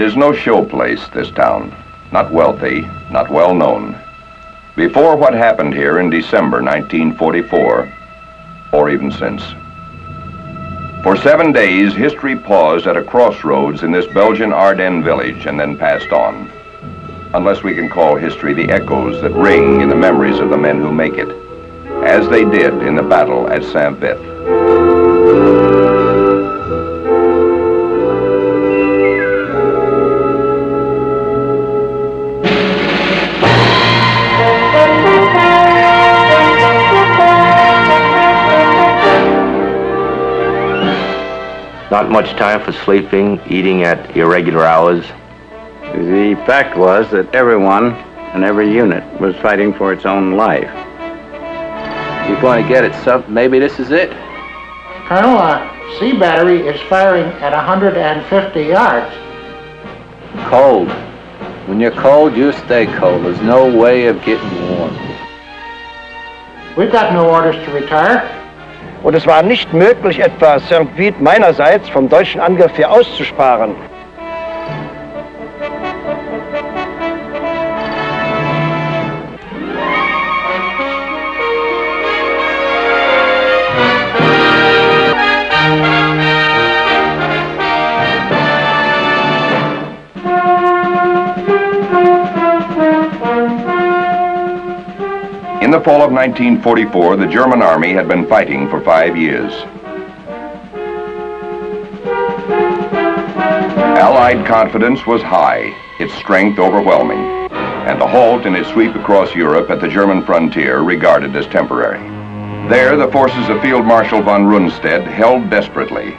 It is no showplace, this town. Not wealthy, not well known. Before what happened here in December 1944, or even since. For 7 days, history paused at a crossroads in this Belgian Ardennes village and then passed on. Unless we can call history the echoes that ring in the memories of the men who make it, as they did in the battle at St. Vith. Not much time for sleeping, eating at irregular hours. The fact was that everyone and every unit was fighting for its own life. You're going to get it, Sub. Maybe this is it. Colonel, C battery is firing at 150 yards. Cold. When you're cold, you stay cold. There's no way of getting warm. We've got no orders to retire. Und es war nicht möglich, etwa St. Vith meinerseits vom deutschen Angriff hier auszusparen. In the fall of 1944, the German army had been fighting for 5 years. Allied confidence was high, its strength overwhelming, and the halt in its sweep across Europe at the German frontier regarded as temporary. There, the forces of Field Marshal von Rundstedt held desperately,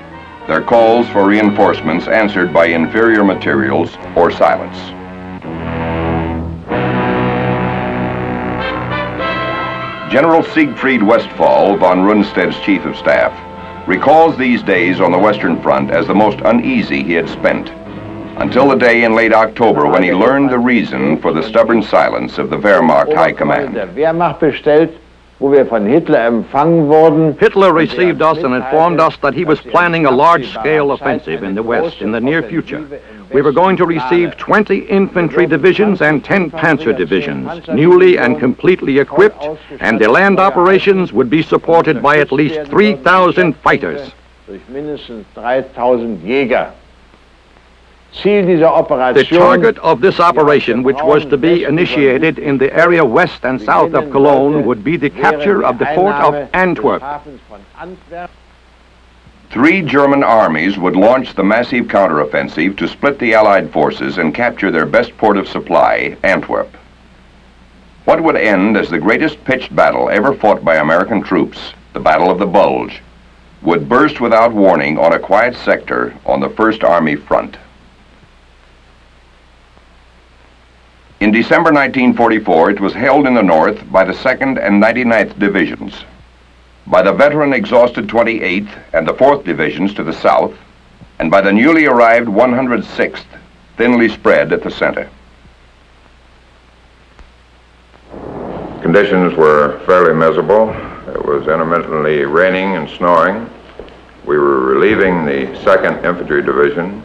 their calls for reinforcements answered by inferior materials or silence. General Siegfried Westphal, von Rundstedt's chief of staff, recalls these days on the Western Front as the most uneasy he had spent, until the day in late October when he learned the reason for the stubborn silence of the Wehrmacht High Command. Hitler received us and informed us that he was planning a large-scale offensive in the West in the near future. We were going to receive 20 infantry divisions and 10 panzer divisions, newly and completely equipped, and their land operations would be supported by at least 3,000 fighters. The target of this operation, which was to be initiated in the area west and south of Cologne, would be the capture of the fort of Antwerp. 3 German armies would launch the massive counteroffensive to split the Allied forces and capture their best port of supply, Antwerp. What would end as the greatest pitched battle ever fought by American troops, the Battle of the Bulge, would burst without warning on a quiet sector on the First Army front. In December 1944, it was held in the north by the 2nd and 99th Divisions, by the veteran exhausted 28th and the 4th Divisions to the south, and by the newly arrived 106th, thinly spread at the center. Conditions were fairly miserable. It was intermittently raining and snowing. We were relieving the 2nd Infantry Division.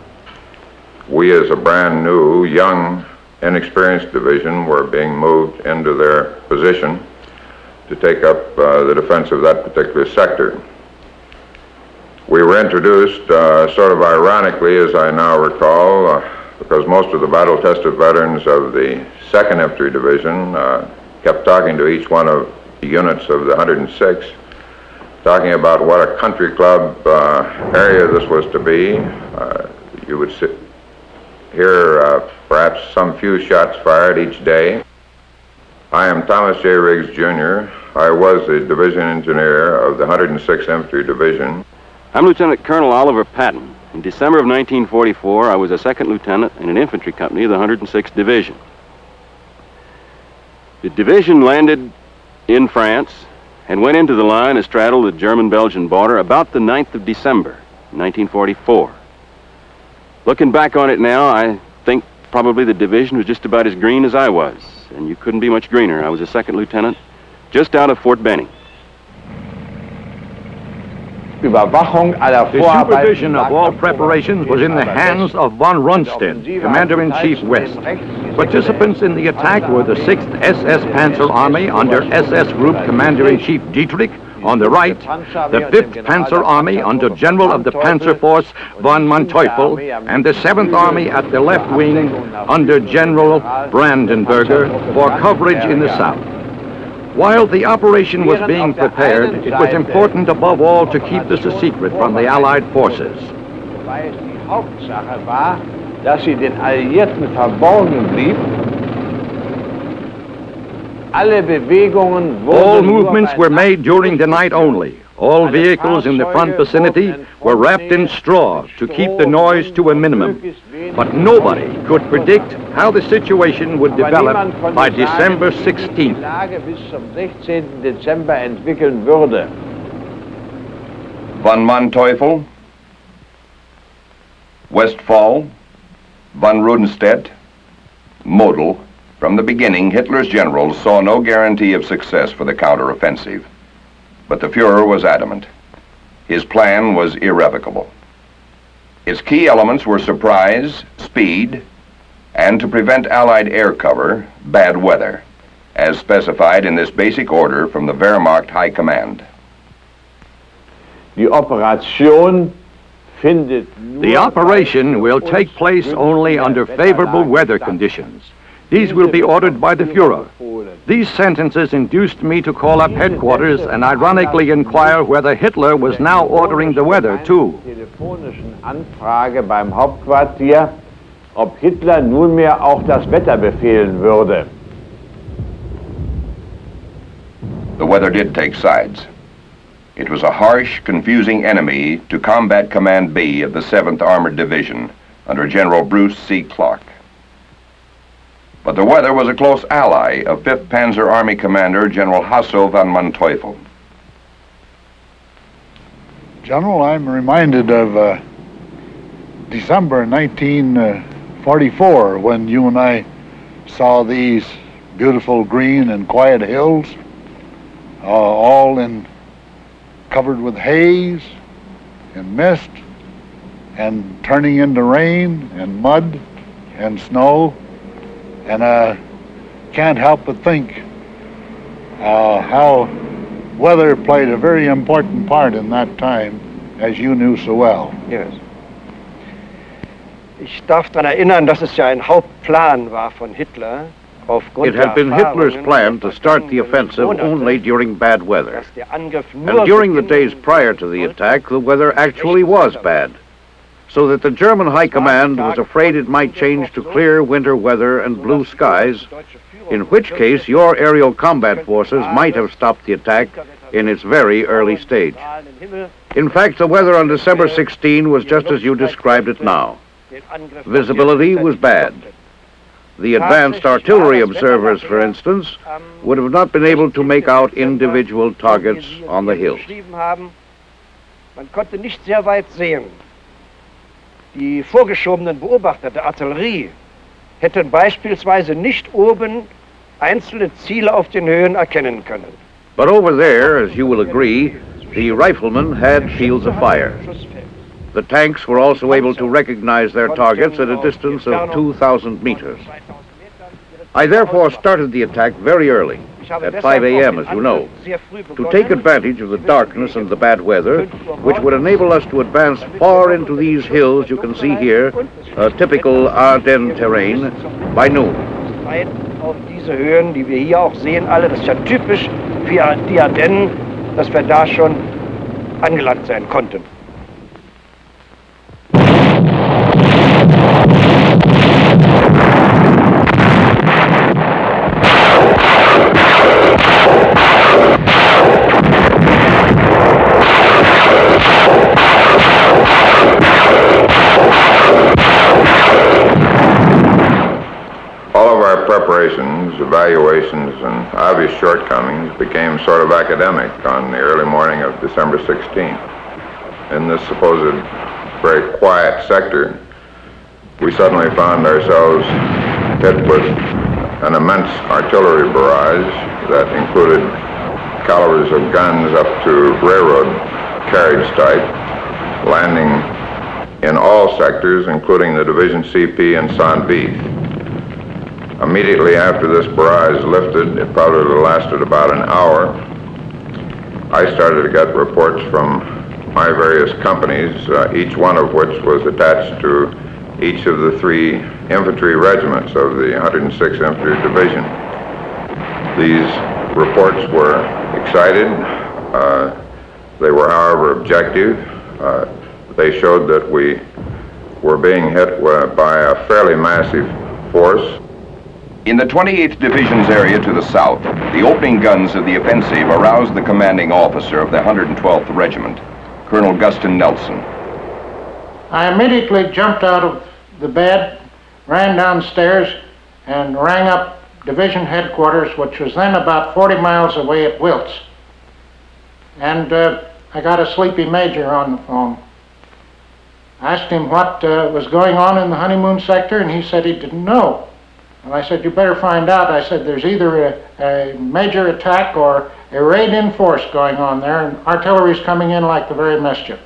We, as a brand new, young, inexperienced division, were being moved into their position to take up the defense of that particular sector. We were introduced sort of ironically, as I now recall, because most of the battle-tested veterans of the 2nd Infantry Division kept talking to each one of the units of the 106, talking about what a country club area this was to be. You would hear perhaps some few shots fired each day. I am Thomas J. Riggs, Jr. I was the division engineer of the 106th Infantry Division. I'm Lieutenant Colonel Oliver Patton. In December of 1944, I was a second lieutenant in an infantry company of the 106th Division. The division landed in France and went into the line astraddle the German-Belgian border about the 9th of December, 1944. Looking back on it now, I think probably the division was just about as green as I was. And you couldn't be much greener. I was a second lieutenant just out of Fort Benning. The supervision of all preparations was in the hands of von Rundstedt, Commander-in-Chief West. Participants in the attack were the 6th SS Panzer Army under SS Group Commander-in-Chief Dietrich on the right, the 5th Panzer Army under General of the Panzer Force von Manteuffel, and the 7th Army at the left wing under General Brandenburger for coverage in the south. While the operation was being prepared, it was important above all to keep this a secret from the Allied forces. Weil die Hauptsache war, dass sie den Alliierten verborgen blieb. All movements were made during the night only. All vehicles in the front vicinity were wrapped in straw to keep the noise to a minimum. But nobody could predict how the situation would develop by December 16th. Von Manteuffel, Westphal, von Rundstedt, Model. From the beginning, Hitler's generals saw no guarantee of success for the counteroffensive. But the Führer was adamant. His plan was irrevocable. Its key elements were surprise, speed, and to prevent Allied air cover, bad weather, as specified in this basic order from the Wehrmacht High Command. The operation will take place only under favorable weather conditions. These will be ordered by the Führer. These sentences induced me to call up headquarters and ironically inquire whether Hitler was now ordering the weather, too. The weather did take sides. It was a harsh, confusing enemy to Combat Command B of the 7th Armored Division under General Bruce C. Clarke. But the weather was a close ally of 5th Panzer Army Commander General Hasso von Manteuffel. General, I'm reminded of December 1944 when you and I saw these beautiful green and quiet hills, all covered with haze and mist and turning into rain and mud and snow. And I can't help but think how weather played a very important part in that time, as you knew so well. Yes. It had been Hitler's plan to start the offensive only during bad weather. And during the days prior to the attack, the weather actually was bad, so that the German High Command was afraid it might change to clear winter weather and blue skies, in which case your aerial combat forces might have stopped the attack in its very early stage. In fact, the weather on December 16 was just as you described it now. Visibility was bad. The advanced artillery observers, for instance, would have not been able to make out individual targets on the hill. Die vorgeschobenen Beobachter der Artillerie hätten beispielsweise nicht oben einzelne Ziele auf den Höhen erkennen können. But over there, as you will agree, the riflemen had fields of fire. The tanks were also able to recognize their targets at a distance of 2,000 meters. I therefore started the attack very early, at 5 a.m., as you know, to take advantage of the darkness and the bad weather, which would enable us to advance far into these hills you can see here, a typical Ardennes terrain, by noon. Evaluations and obvious shortcomings became sort of academic on the early morning of December 16th. In this supposed very quiet sector, we suddenly found ourselves hit with an immense artillery barrage that included calibers of guns up to railroad carriage type, landing in all sectors, including the Division CP and St. Vith. Immediately after this barrage lifted, it probably lasted about an hour, I started to get reports from my various companies, each one of which was attached to each of the three infantry regiments of the 106th Infantry Division. These reports were excited. They were, however, objective. They showed that we were being hit by a fairly massive force. In the 28th Division's area to the south, the opening guns of the offensive aroused the commanding officer of the 112th Regiment, Colonel Gustin Nelson. I immediately jumped out of the bed, ran downstairs, and rang up Division Headquarters, which was then about 40 miles away at Wilts. And I got a sleepy major on the phone. I asked him what was going on in the honeymoon sector, and he said he didn't know. And I said, you better find out. I said, there's either a major attack or a raid in force going on there, and artillery's coming in like the very mischief.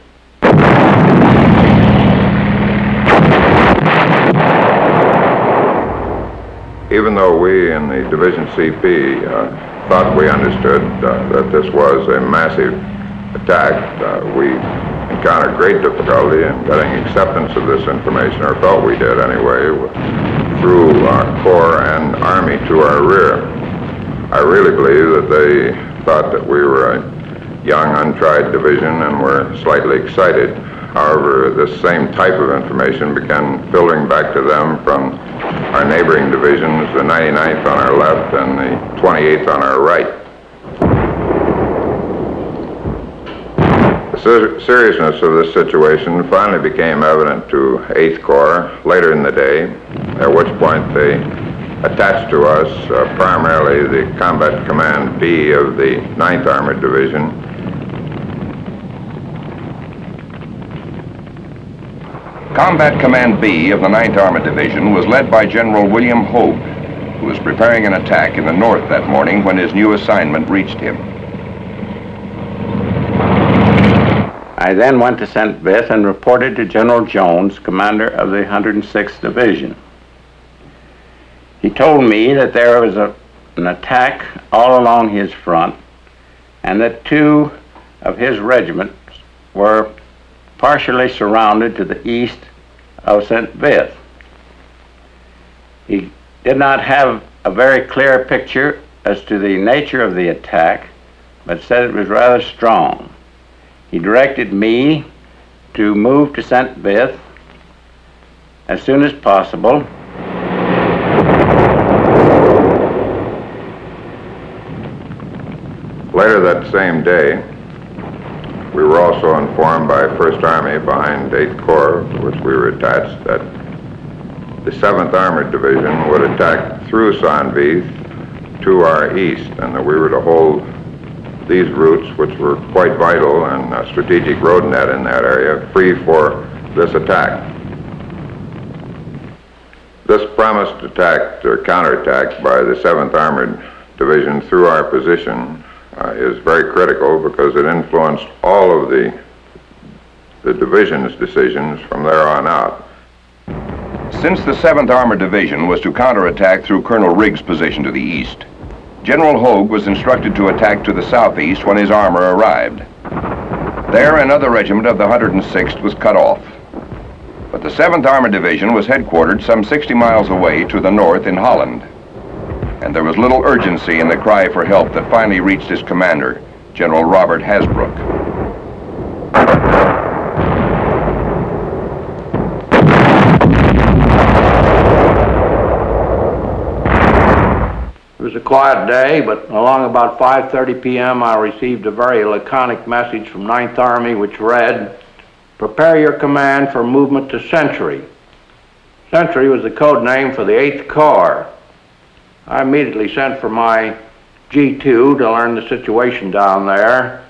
Even though we in the Division CP thought we understood that this was a massive attack, we encountered great difficulty in getting acceptance of this information, or felt we did anyway, through our Corps and Army to our rear. I really believe that they thought that we were a young, untried division and were slightly excited. However, this same type of information began filtering back to them from our neighboring divisions, the 99th on our left and the 28th on our right. The seriousness of this situation finally became evident to 8th Corps later in the day, at which point they attached to us primarily the Combat Command B of the 9th Armored Division. Combat Command B of the 9th Armored Division was led by General William Hoge, who was preparing an attack in the north that morning when his new assignment reached him. I then went to St. Vith and reported to General Jones, commander of the 106th Division. He told me that there was an attack all along his front and that two of his regiments were partially surrounded to the east of St. Vith. He did not have a very clear picture as to the nature of the attack, but said it was rather strong. He directed me to move to St. Vith as soon as possible. Later that same day, we were also informed by 1st Army behind 8th Corps, to which we were attached, that the 7th Armored Division would attack through St. Vith to our east, and that we were to hold these routes, which were quite vital and a strategic road net in that area, free for this attack. This promised attack or counterattack by the 7th Armored Division through our position is very critical because it influenced all of the division's decisions from there on out. Since the 7th Armored Division was to counterattack through Colonel Riggs' position to the east, General Hoge was instructed to attack to the southeast when his armor arrived. There, another regiment of the 106th was cut off. But the 7th Armored Division was headquartered some 60 miles away to the north in Holland. And there was little urgency in the cry for help that finally reached his commander, General Robert Hasbrouck. It was a quiet day, but along about 5:30 p.m. I received a very laconic message from 9th Army which read, prepare your command for movement to Century. Century was the code name for the 8th Corps. I immediately sent for my G2 to learn the situation down there,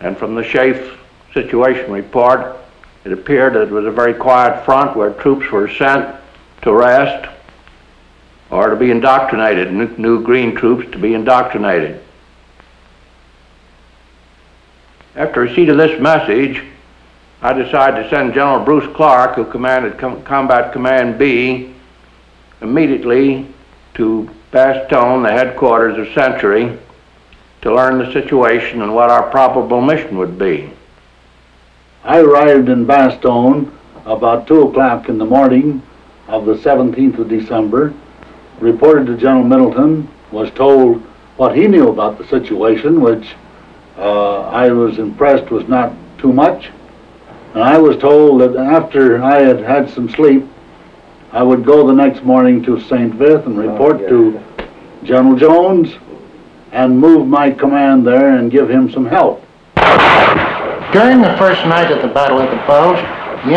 and from the Shaef situation report, it appeared that it was a very quiet front where troops were sent to rest or to be indoctrinated, new green troops to be indoctrinated. After receipt of this message, I decided to send General Bruce Clarke, who commanded Combat Command B, immediately to Bastogne, the headquarters of Century, to learn the situation and what our probable mission would be. I arrived in Bastogne about 2 o'clock in the morning of the 17th of December, reported to General Middleton, was told what he knew about the situation, which I was impressed was not too much. And I was told that after I had had some sleep, I would go the next morning to St. Vith and report to General Jones and move my command there and give him some help. During the first night of the Battle of the Bulge, the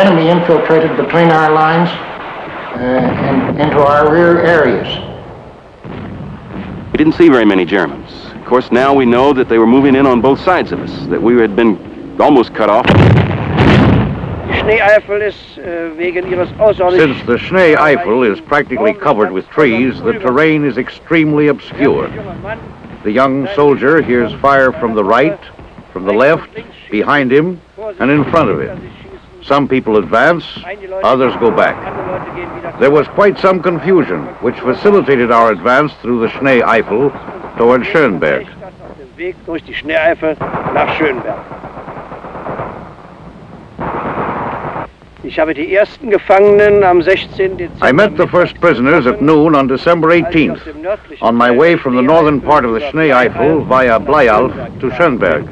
enemy infiltrated between our lines and into our rear areas. We didn't see very many Germans. Of course, now we know that they were moving in on both sides of us, that we had been almost cut off. Schnee Eifel is, since the Schnee Eifel is practically covered with trees, the terrain is extremely obscure. The young soldier hears fire from the right, from the left, behind him, and in front of him. Some people advance, others go back. There was quite some confusion, which facilitated our advance through the Schnee Eifel toward Schönberg. I met the first prisoners at noon on December 18th, on my way from the northern part of the Schnee Eifel via Bleialf to Schönberg.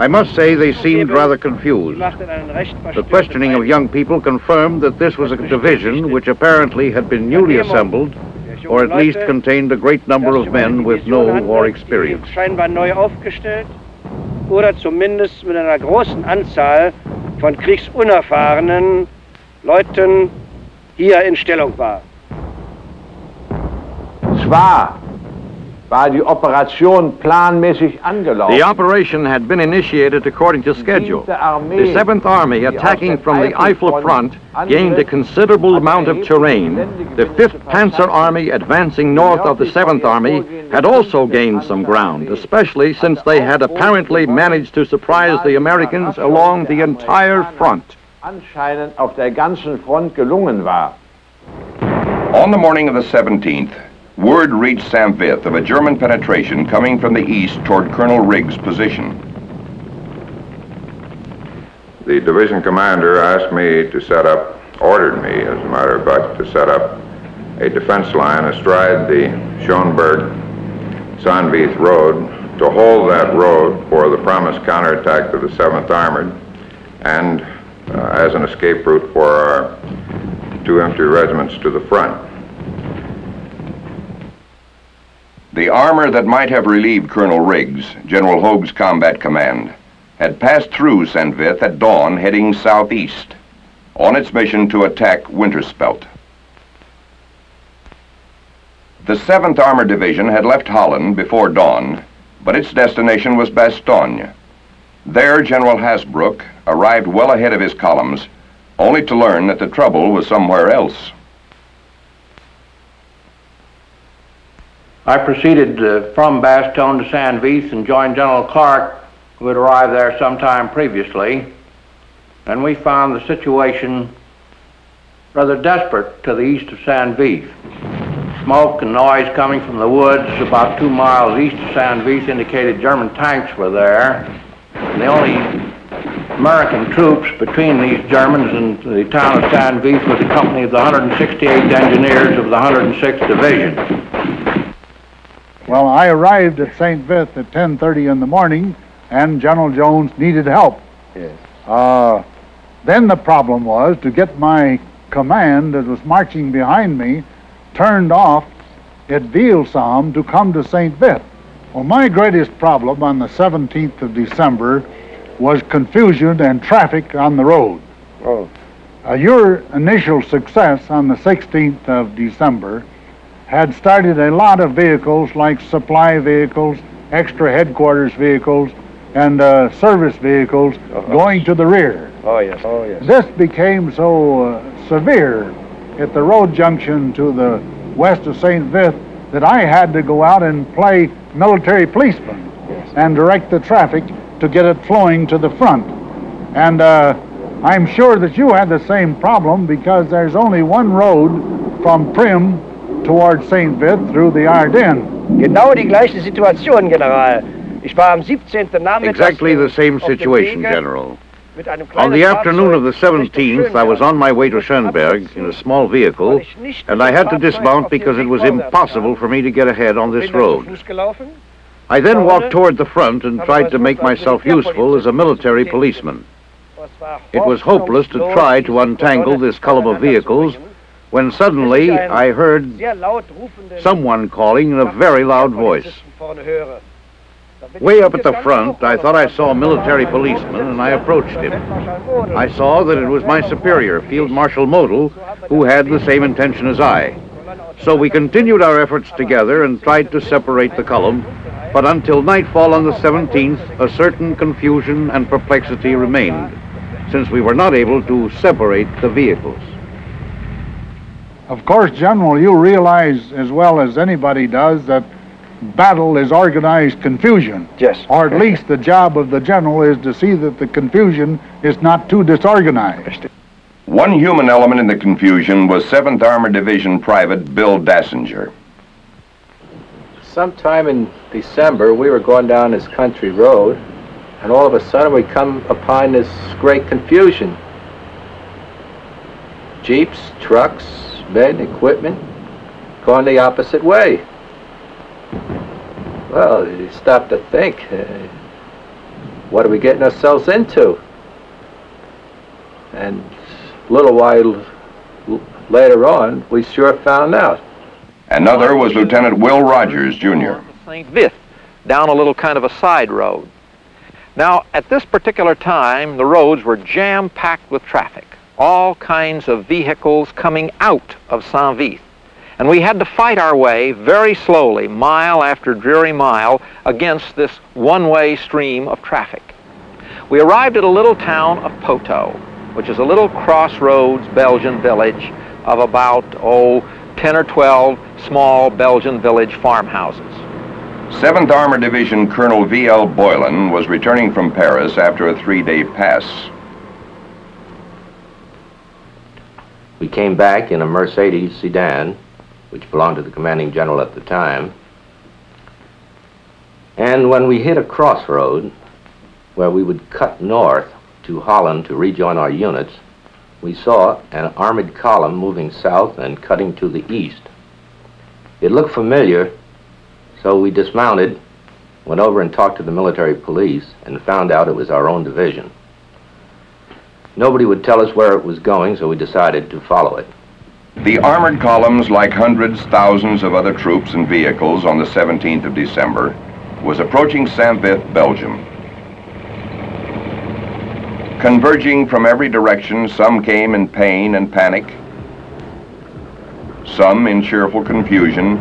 I must say they seemed rather confused. The questioning of young people confirmed that this was a division which apparently had been newly assembled, or at least contained a great number of men with no war experience. Von kriegsunerfahrenen Leuten hier in Stellung war. The operation had been initiated according to schedule. The 7th Army, attacking from the Eifel front, gained a considerable amount of terrain. The 5th Panzer Army, advancing north of the 7th Army, had also gained some ground, especially since they had apparently managed to surprise the Americans along the entire front. On the morning of the 17th, word reached St. Vith of a German penetration coming from the east toward Colonel Riggs' position. The division commander asked me to set up, ordered me as a matter of fact, to set up a defense line astride the Schönberg-St. Vith road to hold that road for the promised counterattack to the 7th Armored and as an escape route for our 2 infantry regiments to the front. The armor that might have relieved Colonel Riggs, General Hoge's combat command, had passed through St. Vith at dawn heading southeast on its mission to attack Winterspelt. The 7th Armored Division had left Holland before dawn, but its destination was Bastogne. There, General Hasbrouck arrived well ahead of his columns, only to learn that the trouble was somewhere else. I proceeded from Bastogne to St. Vith and joined General Clarke, who had arrived there sometime previously, and we found the situation rather desperate to the east of St. Vith. Smoke and noise coming from the woods about 2 miles east of St. Vith indicated German tanks were there, and the only American troops between these Germans and the town of St. Vith was a company of the 168th Engineers of the 106th Division. Well, I arrived at St. Vith at 10:30 in the morning, and General Jones needed help. Yes. Then the problem was to get my command that was marching behind me turned off at Vielsalm to come to St. Vith. Well, my greatest problem on the 17th of December was confusion and traffic on the road. Oh. Your initial success on the 16th of December had started a lot of vehicles like supply vehicles, extra headquarters vehicles, and service vehicles going to the rear. Oh, yes. Oh, yes. This became so severe at the road junction to the west of St. Vith that I had to go out and play military policeman. Yes. and direct the traffic to get it flowing to the front. And I'm sure that you had the same problem, because there's only one road from Prim towards St. Vith through the Ardennes. Genau die gleiche Situation, General. Ich war am 17. Exactly the same situation, General. On the afternoon of the 17th, I was on my way to Schönberg in a small vehicle, and I had to dismount because it was impossible for me to get ahead on this road. I then walked toward the front and tried to make myself useful as a military policeman. It was hopeless to try to untangle this column of vehicles when suddenly I heard someone calling in a very loud voice. Way up at the front, I thought I saw a military policeman, and I approached him. I saw that it was my superior, Field Marshal Model, who had the same intention as I. So we continued our efforts together and tried to separate the column, but until nightfall on the 17th, a certain confusion and perplexity remained, since we were not able to separate the vehicles. Of course, General, you realize as well as anybody does that battle is organized confusion. Yes. Or at least the job of the general is to see that the confusion is not too disorganized. One human element in the confusion was 7th Armored Division Private Bill Dassinger. Sometime in December, we were going down this country road, and all of a sudden we come upon this great confusion. Jeeps, trucks, men, equipment, going the opposite way. Well, you stop to think, what are we getting ourselves into? And a little while later on, we sure found out. Another was Lieutenant Will Rogers, Jr. St. Vith, down a little kind of a side road. Now, at this particular time, the roads were jam-packed with traffic, all kinds of vehicles coming out of St. Vith. And we had to fight our way very slowly, mile after dreary mile, against this one-way stream of traffic. We arrived at a little town of Poteau, which is a little crossroads Belgian village of about, 10 or 12 small Belgian village farmhouses. 7th Armored Division Colonel V.L. Boylan was returning from Paris after a three-day pass. We came back in a Mercedes sedan, which belonged to the commanding general at the time. And when we hit a crossroad where we would cut north to Holland to rejoin our units, we saw an armored column moving south and cutting to the east. It looked familiar, so we dismounted, went over and talked to the military police, and found out it was our own division. Nobody would tell us where it was going, so we decided to follow it. The armored columns, like hundreds, thousands of other troops and vehicles on the 17th of December, was approaching St. Vith, Belgium. Converging from every direction, some came in pain and panic, some in cheerful confusion,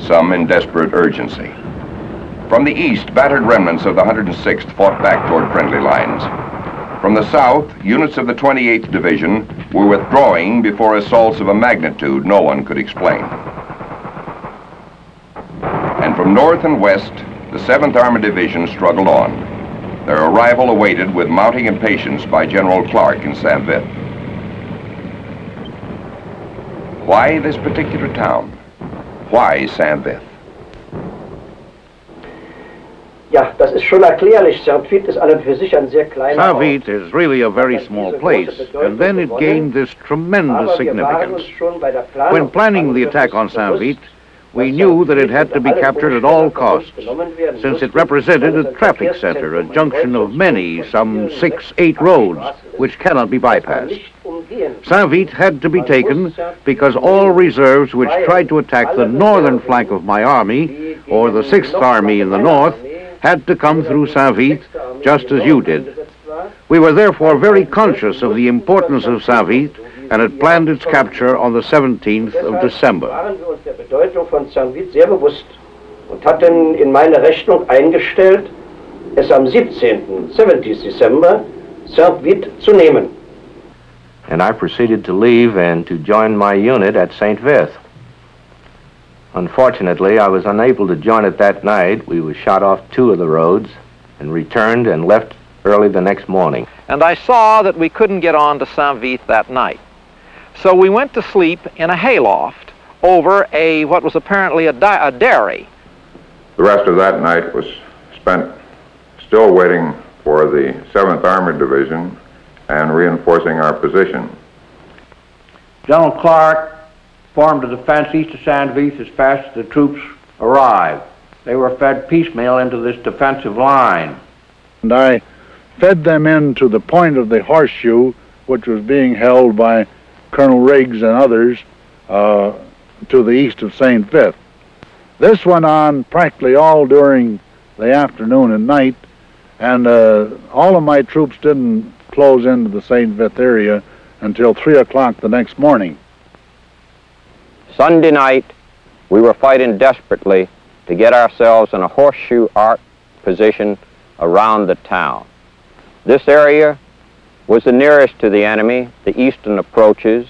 some in desperate urgency. From the east, battered remnants of the 106th fought back toward friendly lines. From the south, units of the 28th Division were withdrawing before assaults of a magnitude no one could explain. And from north and west, the 7th Armored Division struggled on, their arrival awaited with mounting impatience by General Clarke in St. Vith. Why this particular town? Why St. Vith? St. Vith is really a very small place, and then it gained this tremendous significance. When planning the attack on St. Vith, we knew that it had to be captured at all costs, since it represented a traffic center, a junction of many, some 6, 8 roads, which cannot be bypassed. St. Vith had to be taken because all reserves which tried to attack the northern flank of my army, or the 6th Army in the north, had to come through St. Vith, just as you did. We were therefore very conscious of the importance of St. Vith and had planned its capture on the 17th of December. And I proceeded to leave and to join my unit at St. Vith. Unfortunately, I was unable to join it that night. We were shot off two of the roads and returned and left early the next morning. And I saw that we couldn't get on to St. Vith that night. So we went to sleep in a hayloft over a what was apparently a dairy. The rest of that night was spent still waiting for the 7th Armored Division and reinforcing our position. General Clarke formed a defense east of St. Vith as fast as the troops arrived. They were fed piecemeal into this defensive line. And I fed them in to the point of the horseshoe, which was being held by Colonel Riggs and others to the east of St. Vith. This went on practically all during the afternoon and night, and all of my troops didn't close into the St. Vith area until 3 o'clock the next morning. Sunday night, we were fighting desperately to get ourselves in a horseshoe arc position around the town. This area was the nearest to the enemy, the eastern approaches,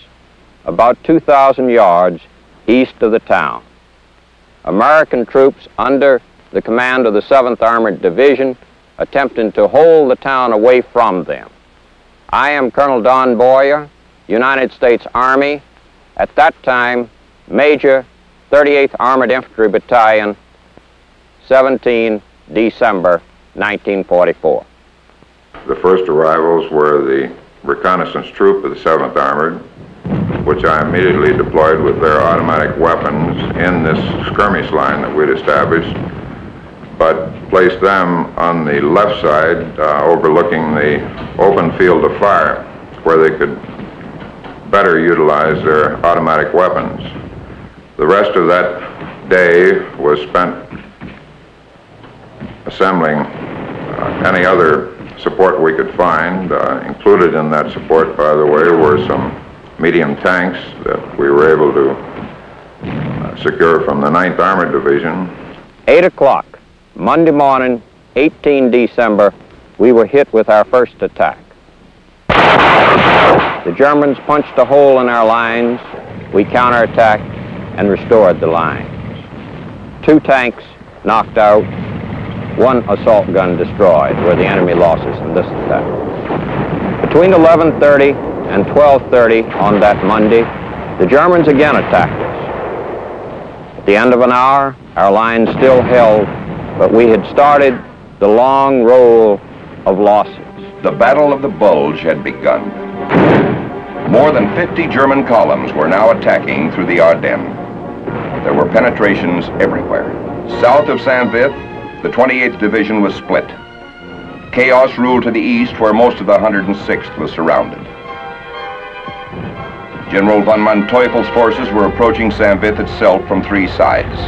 about 2,000 yards east of the town. American troops under the command of the 7th Armored Division attempting to hold the town away from them. I am Colonel Don Boyer, United States Army, at that time Major, 38th Armored Infantry Battalion, 17 December 1944. The first arrivals were the reconnaissance troop of the 7th Armored, which I immediately deployed with their automatic weapons in this skirmish line that we'd established, but placed them on the left side overlooking the open field of fire where they could better utilize their automatic weapons. The rest of that day was spent assembling any other support we could find. Included in that support, by the way, were some medium tanks that we were able to secure from the 9th Armored Division. 8 o'clock, Monday morning, 18 December, we were hit with our first attack. The Germans punched a hole in our lines. We counterattacked and restored the lines. 2 tanks knocked out, 1 assault gun destroyed were the enemy losses in this attack. Between 11:30 and 12:30 on that Monday, the Germans again attacked us. At the end of an hour, our lines still held, but we had started the long roll of losses. The Battle of the Bulge had begun. More than 50 German columns were now attacking through the Ardennes. There were penetrations everywhere. South of St. Vith, the 28th Division was split. Chaos ruled to the east, where most of the 106th was surrounded. General von Manteufel's forces were approaching St. Vith itself from 3 sides.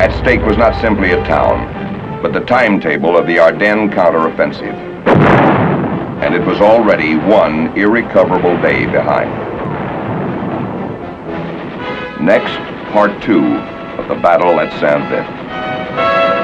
At stake was not simply a town, but the timetable of the Ardennes counteroffensive. And it was already 1 irrecoverable day behind. Next, part 2. The battle at St. Vith.